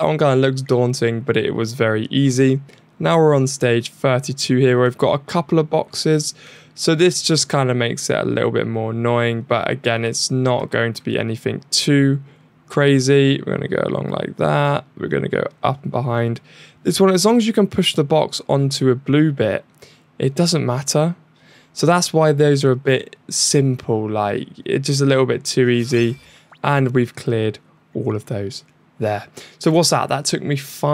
That one kind of looks daunting, but it was very easy. Now we're on stage 32 here, where we've got a couple of boxes. So this just kind of makes it a little bit more annoying, but again, it's not going to be anything too crazy. We're going to go along like that. We're going to go up and behind. This one, as long as you can push the box onto a blue bit, it doesn't matter. So that's why those are a bit simple, like it's just a little bit too easy. And we've cleared all of those there. So what's that? That took me 5